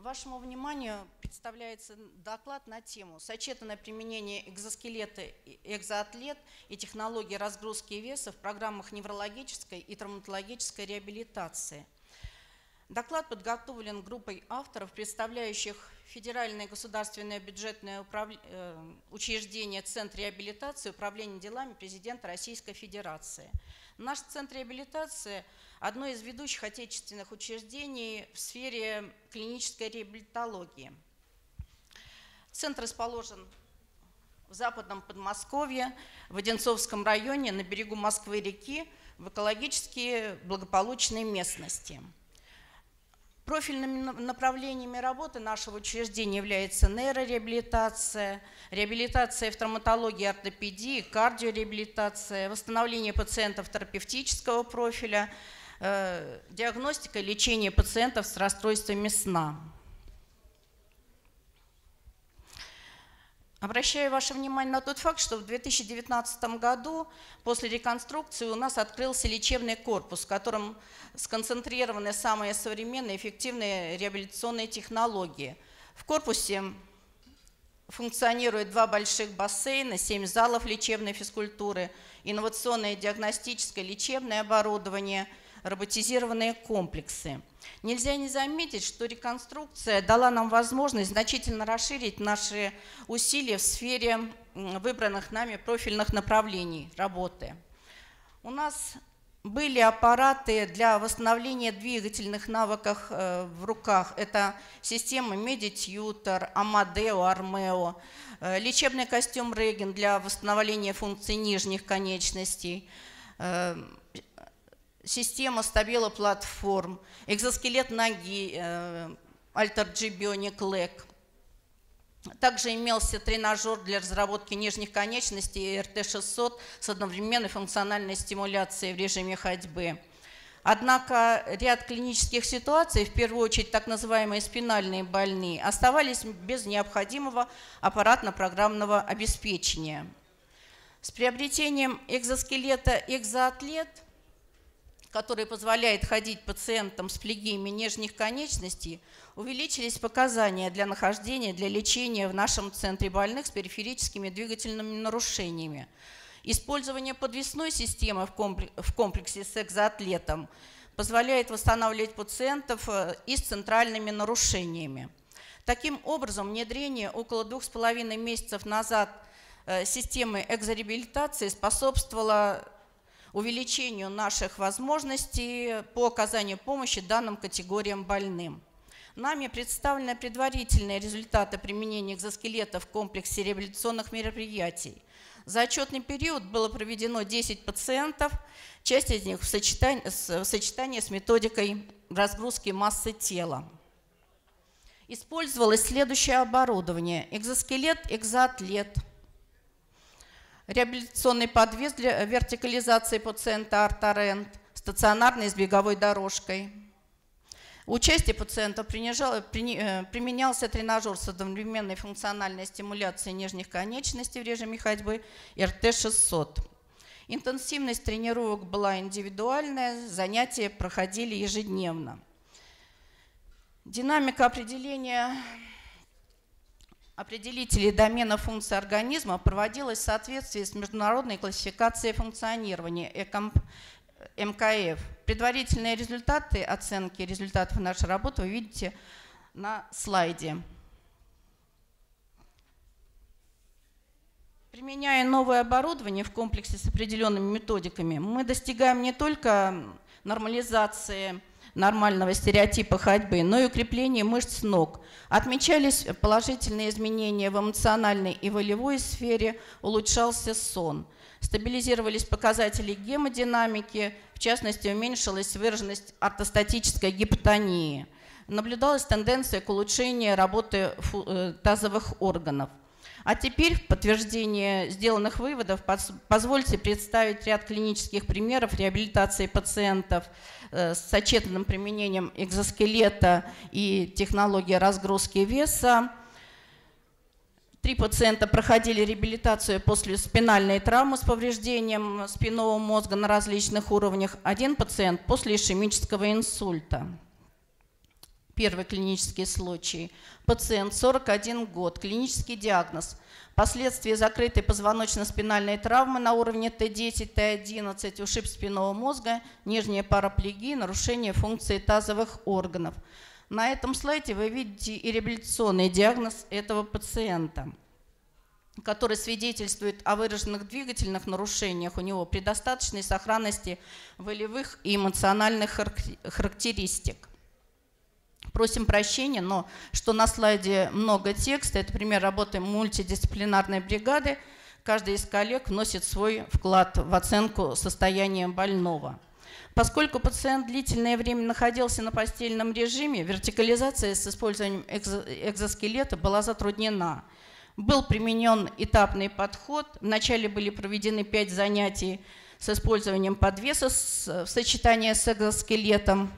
Вашему вниманию представляется доклад на тему «Сочетанное применение экзоскелета, экзоатлет и технологии разгрузки веса в программах неврологической и травматологической реабилитации». Доклад подготовлен группой авторов, представляющих Федеральное государственное бюджетное учреждение Центр реабилитации и управления делами президента Российской Федерации. Наш Центр реабилитации – одно из ведущих отечественных учреждений в сфере клинической реабилитологии. Центр расположен в Западном Подмосковье, в Одинцовском районе, на берегу Москвы-реки, в экологически благополучной местности. Профильными направлениями работы нашего учреждения является нейрореабилитация, реабилитация в травматологии, ортопедии, кардиореабилитация, восстановление пациентов терапевтического профиля, диагностика и лечение пациентов с расстройствами сна. Обращаю ваше внимание на тот факт, что в 2019 году после реконструкции у нас открылся лечебный корпус, в котором сконцентрированы самые современные эффективные реабилитационные технологии. В корпусе функционируют два больших бассейна, 7 залов лечебной физкультуры, инновационное диагностическое лечебное оборудование, роботизированные комплексы. Нельзя не заметить, что реконструкция дала нам возможность значительно расширить наши усилия в сфере выбранных нами профильных направлений работы. У нас были аппараты для восстановления двигательных навыков в руках. Это системы MediTutor, Amadeo, Armeo, лечебный костюм Regen для восстановления функций нижних конечностей, система стабилоплатформ, экзоскелет ноги, Альтер-Джи-Бионик лэг. Также имелся тренажер для разработки нижних конечностей РТ-600 с одновременной функциональной стимуляцией в режиме ходьбы. Однако ряд клинических ситуаций, в первую очередь так называемые спинальные больные, оставались без необходимого аппаратно-программного обеспечения. С приобретением экзоскелета «Экзоатлет», который позволяет ходить пациентам с плегиями нижних конечностей, увеличились показания для нахождения, для лечения в нашем центре больных с периферическими двигательными нарушениями. Использование подвесной системы в комплексе с экзоатлетом позволяет восстанавливать пациентов и с центральными нарушениями. Таким образом, внедрение около 2,5 месяцев назад системы экзореабилитации способствовало увеличению наших возможностей по оказанию помощи данным категориям больным. Нами представлены предварительные результаты применения экзоскелета в комплексе реабилитационных мероприятий. За отчетный период было проведено 10 пациентов, часть из них в сочетании с методикой разгрузки массы тела. Использовалось следующее оборудование: экзоскелет, экзоатлет, реабилитационный подвес для вертикализации пациента Арторент, стационарный с беговой дорожкой. У части пациентов применялся тренажер с одновременной функциональной стимуляцией нижних конечностей в режиме ходьбы РТ-600. Интенсивность тренировок была индивидуальная, занятия проходили ежедневно. Динамика определения определителей домена функций организма проводилась в соответствии с международной классификацией функционирования ЭКОМ, МКФ. Предварительные результаты оценки результатов нашей работы вы видите на слайде. Применяя новое оборудование в комплексе с определенными методиками, мы достигаем не только нормализации нормального стереотипа ходьбы, но и укрепление мышц ног. Отмечались положительные изменения в эмоциональной и волевой сфере, улучшался сон. Стабилизировались показатели гемодинамики, в частности, уменьшилась выраженность ортостатической гипотонии. Наблюдалась тенденция к улучшению работы тазовых органов. А теперь в подтверждение сделанных выводов позвольте представить ряд клинических примеров реабилитации пациентов с сочетанным применением экзоскелета и технологии разгрузки веса. 3 пациента проходили реабилитацию после спинальной травмы с повреждением спинного мозга на различных уровнях. 1 пациент после ишемического инсульта. Первый клинический случай. Пациент, 41 год, клинический диагноз. Последствия закрытой позвоночно-спинальной травмы на уровне Т10, Т11, ушиб спинного мозга, нижняя параплегия, нарушение функции тазовых органов. На этом слайде вы видите и реабилитационный диагноз этого пациента, который свидетельствует о выраженных двигательных нарушениях у него при достаточной сохранности волевых и эмоциональных характеристик. Просим прощения, но что на слайде много текста, это пример работы мультидисциплинарной бригады. Каждый из коллег вносит свой вклад в оценку состояния больного. Поскольку пациент длительное время находился на постельном режиме, вертикализация с использованием экзоскелета была затруднена. Был применен этапный подход. Вначале были проведены 5 занятий с использованием подвеса в сочетании с экзоскелетом.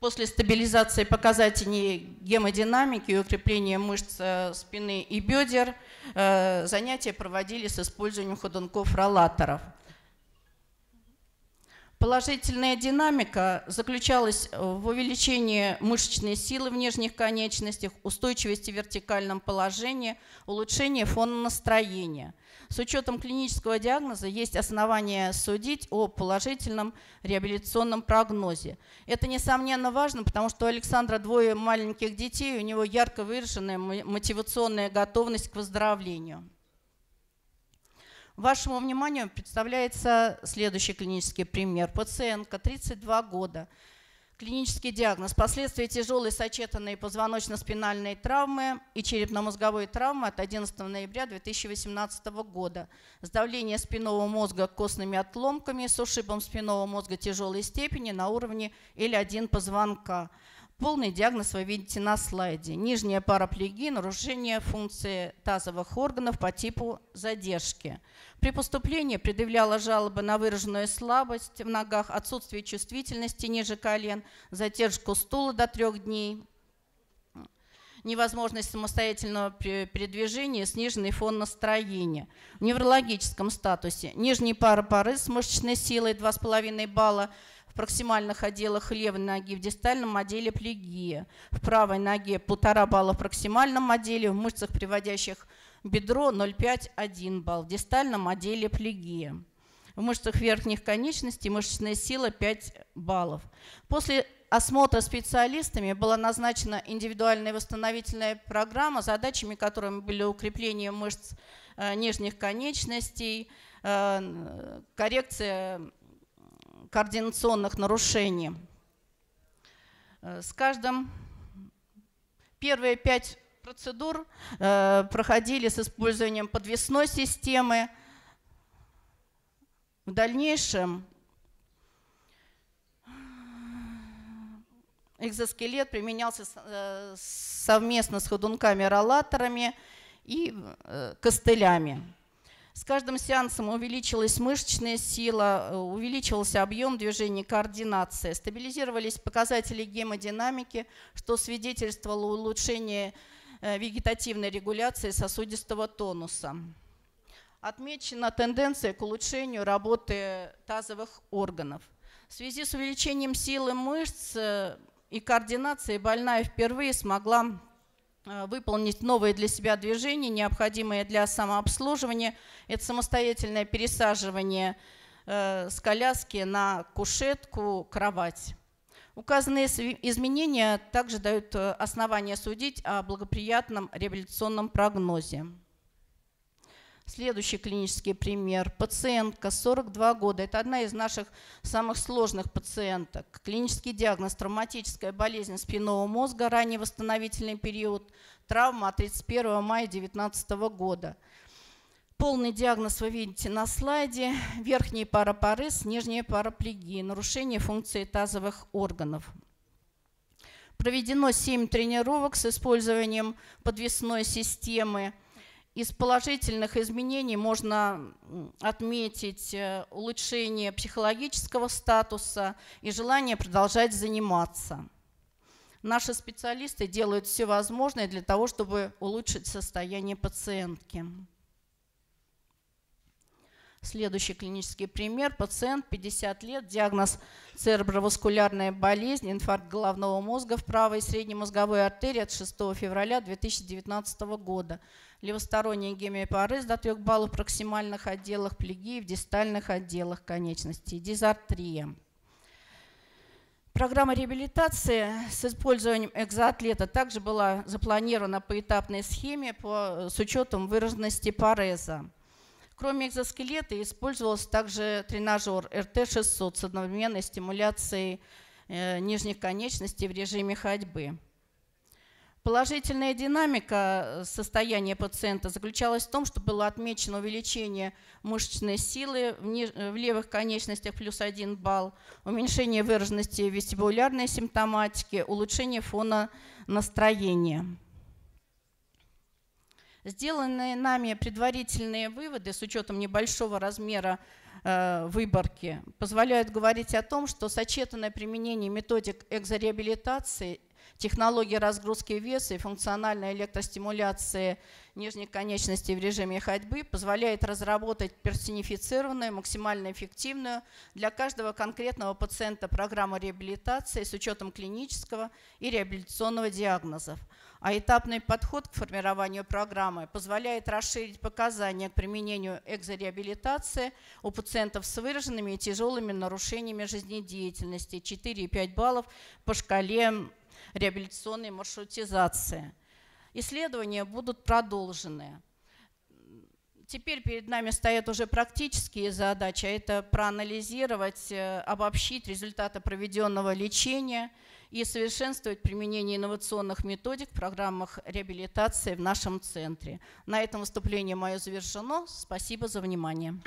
После стабилизации показателей гемодинамики и укрепления мышц спины и бедер занятия проводили с использованием ходунков-ролаторов. Положительная динамика заключалась в увеличении мышечной силы в нижних конечностях, устойчивости в вертикальном положении, улучшении фона настроения. С учетом клинического диагноза есть основания судить о положительном реабилитационном прогнозе. Это, несомненно, важно, потому что у Александра 2 маленьких детей, у него ярко выраженная мотивационная готовность к выздоровлению. Вашему вниманию представляется следующий клинический пример. Пациентка, 32 года, клинический диагноз. Последствия тяжелой сочетанной позвоночно-спинальной травмы и черепно-мозговой травмы от 11 ноября 2018 года. Сдавление спинного мозга костными отломками с ушибом спинного мозга тяжелой степени на уровне L1 позвонка. Полный диагноз вы видите на слайде. Нижняя параплегия, нарушение функции тазовых органов по типу задержки. При поступлении предъявляла жалобы на выраженную слабость в ногах, отсутствие чувствительности ниже колен, задержку стула до 3 дней, невозможность самостоятельного передвижения, сниженный фон настроения. В неврологическом статусе нижний парапарез с мышечной силой 2,5 балла, в проксимальных отделах левой ноги, в дистальном отделе плегия, в правой ноге 1,5 балла в проксимальном отделе, в мышцах, приводящих бедро 0,5-1 балл, в дистальном отделе плегия. В мышцах верхних конечностей мышечная сила 5 баллов. После осмотра специалистами была назначена индивидуальная восстановительная программа, задачами которой были укрепление мышц нижних конечностей, коррекция координационных нарушений. С каждым первые 5 процедур проходили с использованием подвесной системы. В дальнейшем экзоскелет применялся совместно с ходунками-ролаторами и костылями. С каждым сеансом увеличилась мышечная сила, увеличился объем движений, координация, стабилизировались показатели гемодинамики, что свидетельствовало о улучшении вегетативной регуляции сосудистого тонуса. Отмечена тенденция к улучшению работы тазовых органов. В связи с увеличением силы мышц и координации больная впервые смогла выполнить новые для себя движения, необходимые для самообслуживания. Это самостоятельное пересаживание с коляски на кушетку, кровать. Указанные изменения также дают основания судить о благоприятном реабилитационном прогнозе. Следующий клинический пример. Пациентка, 42 года. Это одна из наших самых сложных пациенток. Клинический диагноз – травматическая болезнь спинного мозга, ранний восстановительный период, травма от 31 мая 2019 года. Полный диагноз вы видите на слайде. Верхний парапарез, нижняя параплегия, нарушение функции тазовых органов. Проведено 7 тренировок с использованием подвесной системы. Из положительных изменений можно отметить улучшение психологического статуса и желание продолжать заниматься. Наши специалисты делают все возможное для того, чтобы улучшить состояние пациентки. Следующий клинический пример. Пациент, 50 лет, диагноз цереброваскулярная болезнь, инфаркт головного мозга в правой средней мозговой артерии от 6 февраля 2019 года. Левосторонняя гемиопарез до 3 баллов в проксимальных отделах плеги и в дистальных отделах конечностей. Дизартрия. Программа реабилитации с использованием экзоатлета также была запланирована по этапной схеме с учетом выраженности пареза. Кроме экзоскелета использовался также тренажер РТ-600 с одновременной стимуляцией нижних конечностей в режиме ходьбы. Положительная динамика состояния пациента заключалась в том, что было отмечено увеличение мышечной силы в левых конечностях плюс 1 балл, уменьшение выраженности вестибулярной симптоматики, улучшение фона настроения. Сделанные нами предварительные выводы с учетом небольшого размера выборки позволяют говорить о том, что сочетанное применение методик экзореабилитации, технологии разгрузки веса и функциональной электростимуляции нижних конечностей в режиме ходьбы позволяет разработать персонифицированную, максимально эффективную для каждого конкретного пациента программу реабилитации с учетом клинического и реабилитационного диагнозов. А этапный подход к формированию программы позволяет расширить показания к применению экзореабилитации у пациентов с выраженными и тяжелыми нарушениями жизнедеятельности 4,5 баллов по шкале реабилитационной маршрутизации. Исследования будут продолжены. Теперь перед нами стоят уже практические задачи, а это проанализировать, обобщить результаты проведенного лечения и совершенствовать применение инновационных методик в программах реабилитации в нашем центре. На этом выступление мое завершено. Спасибо за внимание.